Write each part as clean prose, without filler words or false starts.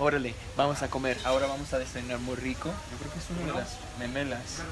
Órale, vamos a comer. Ahora vamos a desayunar muy rico. Yo creo que es una de las memelas.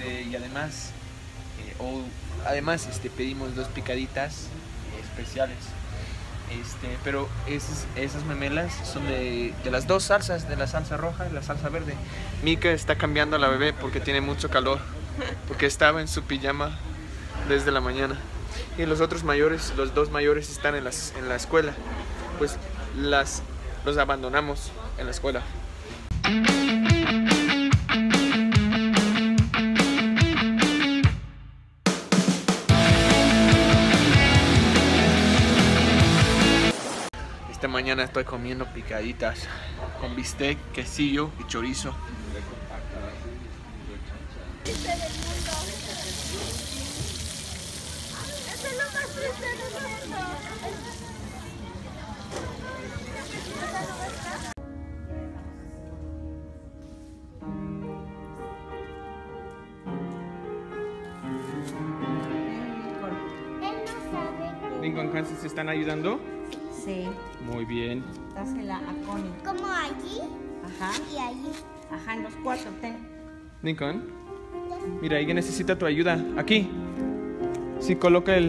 Y además, pedimos dos picaditas especiales. Pero esas memelas son de las dos salsas, de la salsa roja y la salsa verde. Mika está cambiando a la bebé porque tiene mucho calor, porque estaba en su pijama desde la mañana. Y los otros mayores, los dos mayores están en la escuela, pues los abandonamos en la escuela. Esta mañana estoy comiendo picaditas con bistec, quesillo y chorizo. ¿Lincoln, Kansas, se están ayudando? Sí. Muy bien. Dásela a Connie. ¿Como allí? Ajá. Y allí. Ajá, en los cuatro, ten. Lincoln, mira, ella necesita tu ayuda. Aquí. Sí, coloca la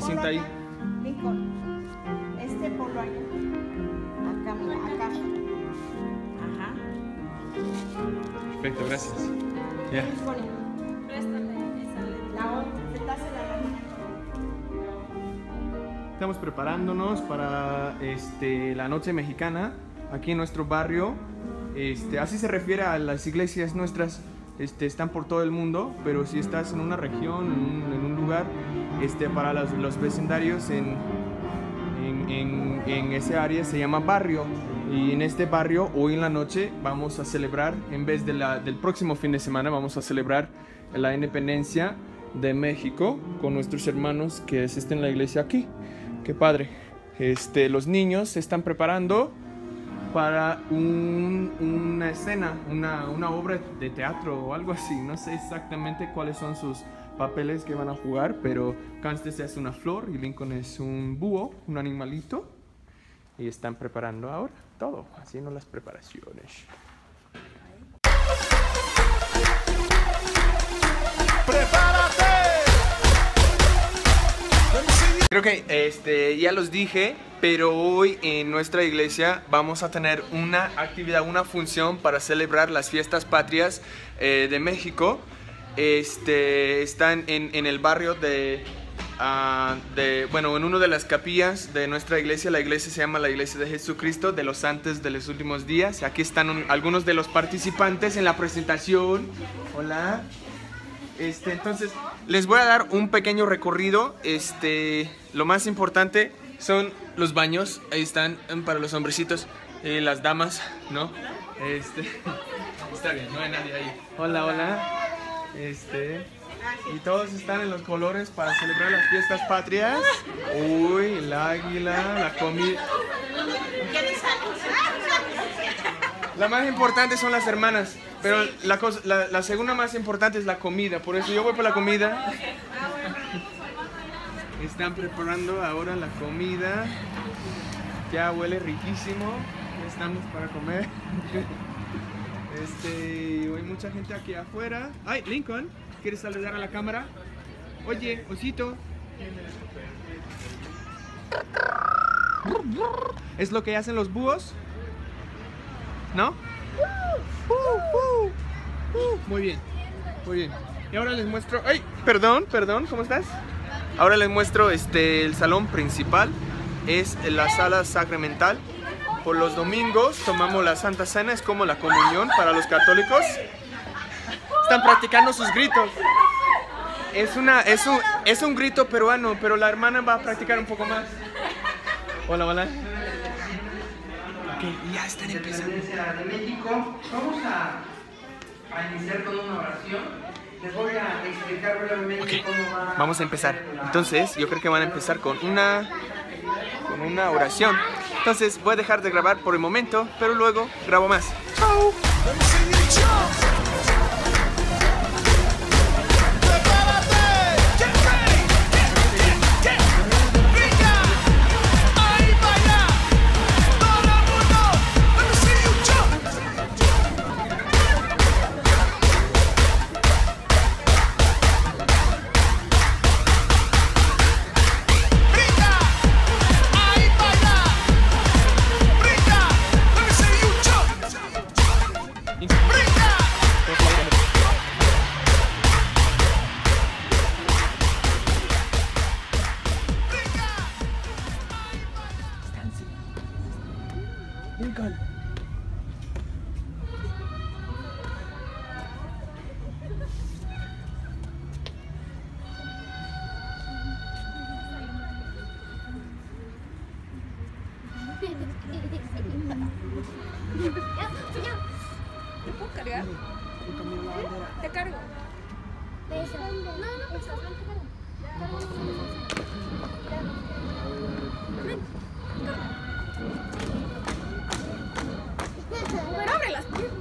cinta ahí. Lincoln, ponlo allá. Acá, mira, acá. Ajá. Perfecto, gracias. Ya. Lincoln, préstate esa. La otra, dásela a la mano. Estamos preparándonos para la noche mexicana aquí en nuestro barrio. Así se refiere a las iglesias nuestras. Están por todo el mundo, pero si estás en una región, en un lugar, para los vecindarios en ese área se llama barrio. Y en este barrio hoy en la noche vamos a celebrar, en vez de del próximo fin de semana, vamos a celebrar la independencia de México con nuestros hermanos que asisten a la iglesia aquí. Qué padre. Los niños se están preparando para una escena, una obra de teatro o algo así. No sé exactamente cuáles son sus papeles que van a jugar, pero Constance es una flor y Lincoln es un búho, un animalito. Y están preparando ahora todo, haciendo las preparaciones. ¡Prepárate! Creo que ya los dije, pero hoy en nuestra iglesia vamos a tener una actividad, una función para celebrar las fiestas patrias de México. Están en el barrio en una de las capillas de nuestra iglesia. La iglesia se llama la Iglesia de Jesucristo de los Santos de los Últimos Días. Aquí están algunos de los participantes en la presentación. Hola. Entonces, les voy a dar un pequeño recorrido. Lo más importante son los baños. Ahí están para los hombrecitos y las damas, ¿no? Está bien, no hay nadie ahí. Hola, hola. Y todos están en los colores para celebrar las fiestas patrias. Uy, el águila, la comida. La más importante son las hermanas, pero sí. La segunda más importante es la comida, por eso yo voy por la comida. Están preparando ahora la comida, ya huele riquísimo, ya estamos para comer. Hay mucha gente aquí afuera. Ay, Lincoln, ¿quieres saludar a la cámara? Oye, osito. ¿Es lo que hacen los búhos? ¿No? Muy bien, muy bien. Y ahora les muestro... ¡Ay! Perdón, ¿cómo estás? Ahora les muestro el salón principal. Es la sala sacramental. Por los domingos tomamos la Santa Cena. Es como la comunión para los católicos. Están practicando sus gritos. Es un grito peruano, pero la hermana va a practicar un poco más. Hola, hola. Ya están empezando. De México. Vamos a iniciar con una oración. Les voy a explicar brevemente cómo va. Vamos a empezar. Entonces, yo creo que van a empezar con una oración. Entonces, voy a dejar de grabar por el momento, pero luego grabo más. Chao. Lincoln. ¿Te puedo cargar? Te cargo. No, te cargo. Pero abre las piernas.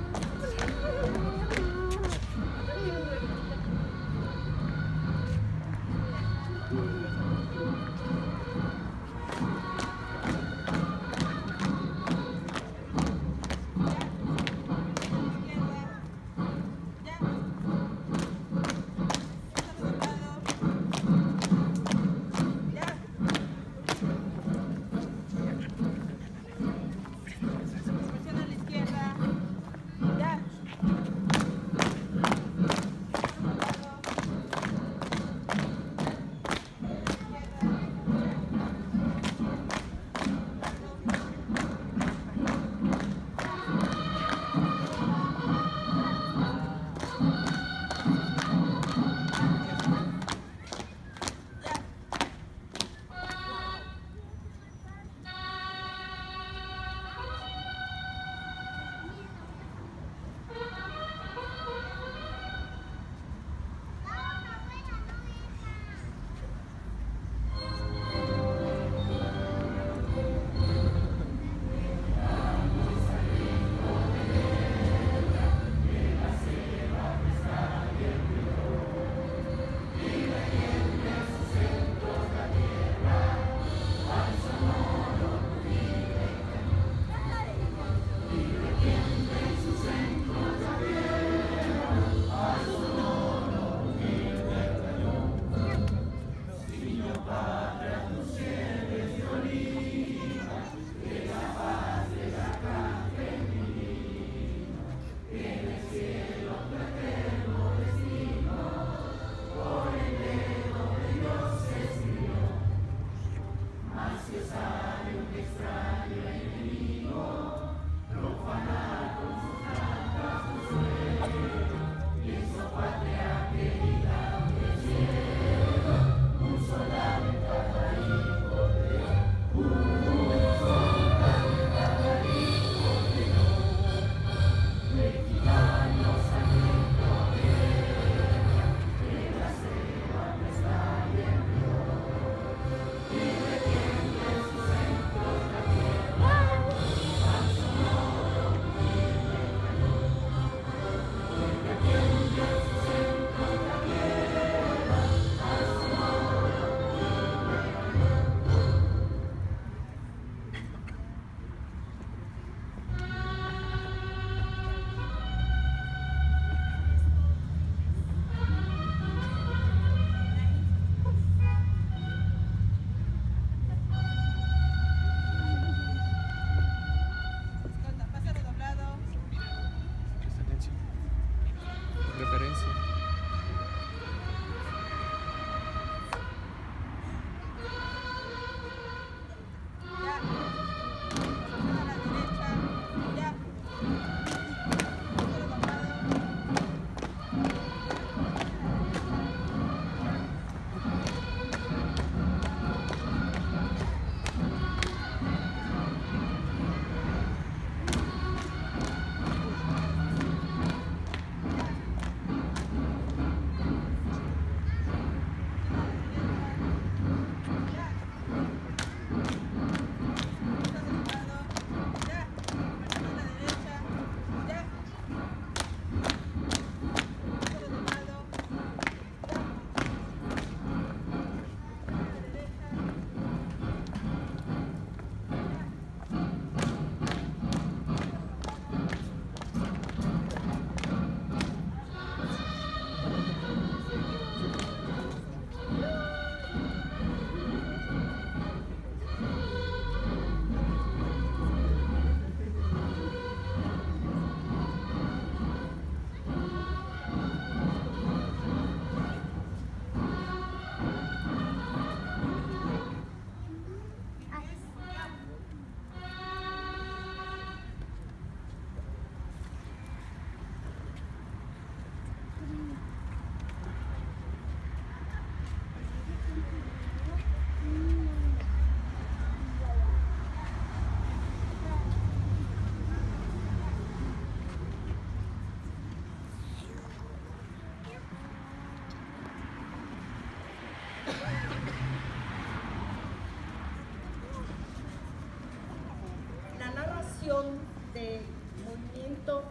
de movimiento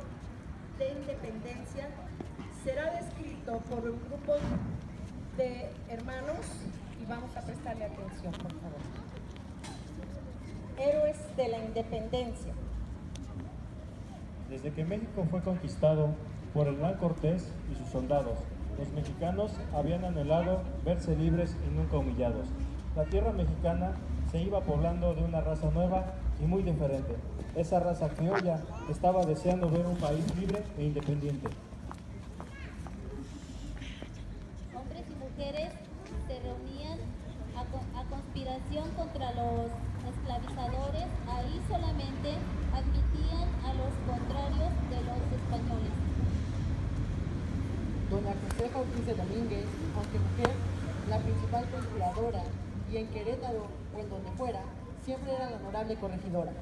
de independencia será descrito por un grupo de hermanos y vamos a prestarle atención, por favor. Héroes de la independencia. Desde que México fue conquistado por Hernán Cortés y sus soldados, los mexicanos habían anhelado verse libres y nunca humillados. La tierra mexicana se iba poblando de una raza nueva y muy diferente. Esa raza criolla estaba deseando ver un país libre e independiente. Hombres y mujeres se reunían a conspiración contra los esclavizadores. Ahí solamente admitían a los contrarios de los españoles. Dona Josefa Ortiz Domínguez, aunque mujer, la principal procuradora, y en Querétaro o en donde fuera, siempre era la honorable corregidora.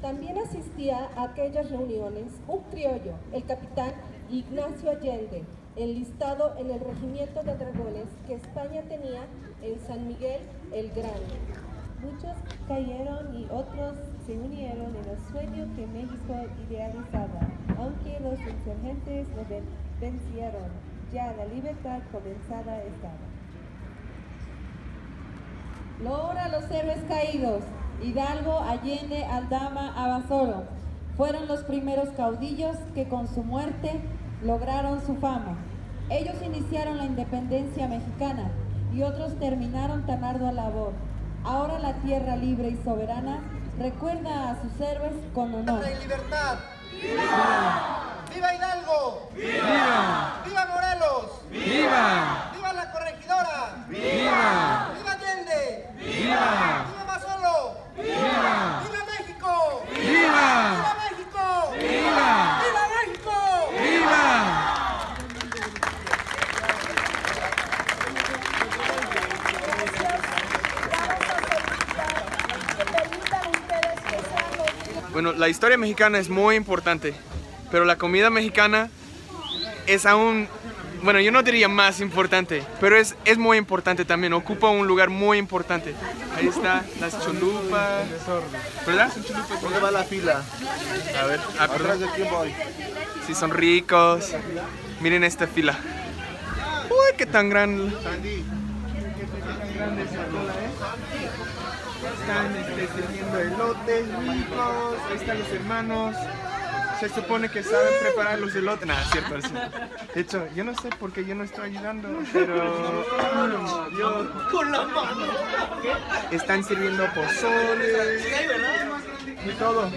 También asistía a aquellas reuniones un criollo, el capitán Ignacio Allende, enlistado en el regimiento de dragones que España tenía en San Miguel el Grande. Muchos cayeron y otros se unieron en el sueño que México idealizaba, aunque los insurgentes lo vencieron, ya la libertad comenzada estaba. Logra los héroes caídos, Hidalgo, Allende, Aldama, Abasolo, fueron los primeros caudillos que con su muerte lograron su fama. Ellos iniciaron la independencia mexicana y otros terminaron tan ardua labor. Ahora la tierra libre y soberana recuerda a sus héroes con honor. ¡Libre y libertad! ¡Viva! ¡Viva Hidalgo! ¡Viva! ¡Viva Morelos! ¡Viva! ¡Viva la corregidora! ¡Viva! ¡Viva Allende! ¡Viva! ¡Viva Abasolo! ¡Viva! ¡Viva México! ¡Viva! ¡Viva México! ¡Viva! ¡Viva México! ¡Viva! Bueno, la historia mexicana es muy importante, pero la comida mexicana es aún, bueno, yo no diría más importante, pero es muy importante también, ocupa un lugar muy importante. Ahí está, las cholupas, ¿verdad? ¿Dónde va la fila? A ver, atrás de quién voy. Sí, son ricos. Miren esta fila. Uy, qué tan grande. Están teniendo elotes ricos, ahí están los hermanos. Se supone que saben preparar los elotes. Nada, cierto, así. De hecho, yo no sé por qué yo no estoy ayudando, pero... Dios. ¡Con la mano! Están sirviendo pozoles y todo.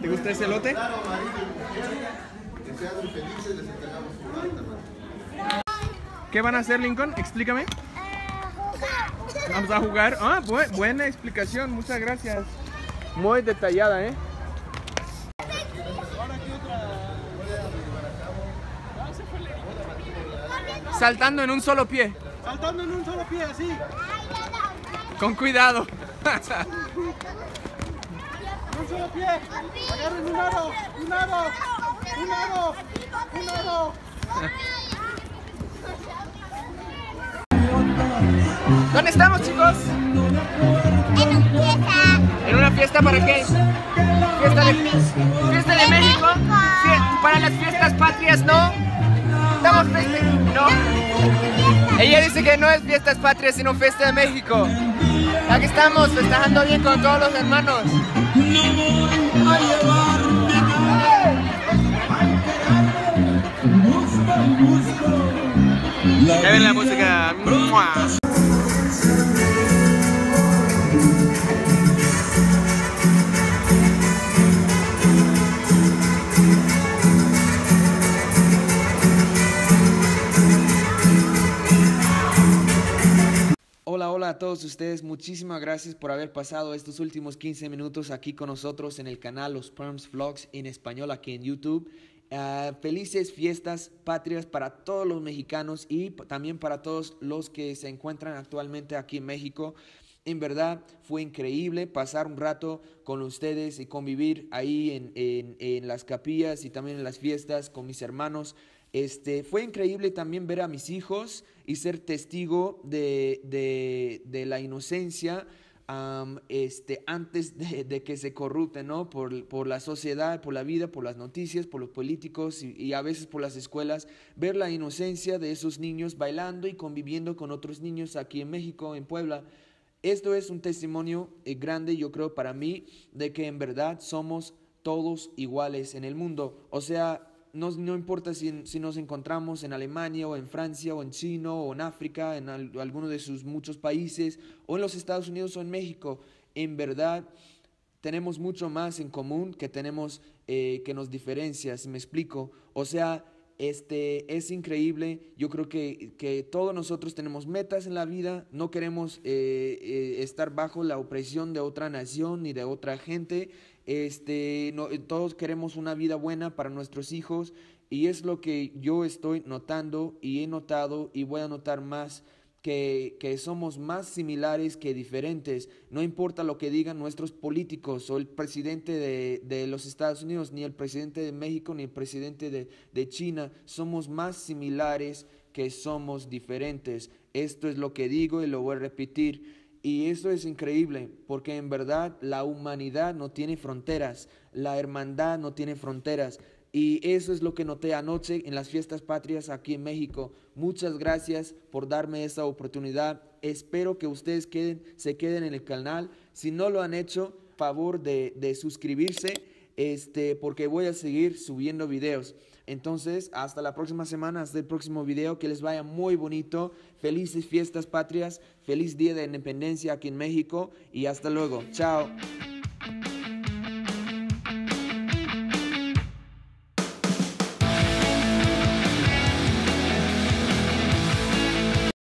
¿Te gusta ese elote? Claro, que sean felices, les entregamos su carta. ¿Qué van a hacer, Lincoln? Explícame. Jugar. Vamos a jugar. Ah, buena explicación, muchas gracias. Muy detallada, ¿eh? Saltando en un solo pie. Saltando en un solo pie, así. Con cuidado. ¡Un solo pie! ¡Agarren un aro! ¡Un aro! ¡Un aro! ¡Un aro! ¿Dónde estamos, chicos? En una fiesta. ¿En una fiesta para qué? ¿Fiesta de México? Para las fiestas patrias, ¿no? Estamos festejando. No. Ella dice que no es fiestas patrias, sino fiesta de México. Aquí estamos festejando bien con todos los hermanos. No voy a llevarme nada al quedarme, gusto al gusto. Ya ven la música. ¡Mua! Hola a todos ustedes, muchísimas gracias por haber pasado estos últimos 15 minutos aquí con nosotros en el canal Los Perms Vlogs en español aquí en YouTube. Felices fiestas patrias para todos los mexicanos y también para todos los que se encuentran actualmente aquí en México. En verdad fue increíble pasar un rato con ustedes y convivir ahí en las capillas y también en las fiestas con mis hermanos. Fue increíble también ver a mis hijos y ser testigo de la inocencia antes de que se corrupten, ¿no? Por la sociedad, por la vida, por las noticias, por los políticos y a veces por las escuelas. Ver la inocencia de esos niños bailando y conviviendo con otros niños aquí en México, en Puebla. Esto es un testimonio grande, yo creo, para mí, de que en verdad somos todos iguales en el mundo. O sea, no importa si nos encontramos en Alemania o en Francia o en China o en África, en alguno de sus muchos países, o en los Estados Unidos o en México. En verdad, tenemos mucho más en común que tenemos que nos diferencia, si me explico. O sea, es increíble. Yo creo que todos nosotros tenemos metas en la vida. No queremos estar bajo la opresión de otra nación ni de otra gente. Todos queremos una vida buena para nuestros hijos, y es lo que yo estoy notando y he notado y voy a notar más, que somos más similares que diferentes. No importa lo que digan nuestros políticos o el presidente de los Estados Unidos, ni el presidente de México, ni el presidente de China. Somos más similares que somos diferentes. Esto es lo que digo y lo voy a repetir. Y eso es increíble, porque en verdad la humanidad no tiene fronteras, la hermandad no tiene fronteras. Y eso es lo que noté anoche en las fiestas patrias aquí en México. Muchas gracias por darme esa oportunidad. Espero que ustedes se queden en el canal. Si no lo han hecho, favor de suscribirse, porque voy a seguir subiendo videos. Entonces, hasta la próxima semana, hasta el próximo video. Que les vaya muy bonito. Felices fiestas patrias. Feliz Día de la Independencia aquí en México. Y hasta luego. Chao.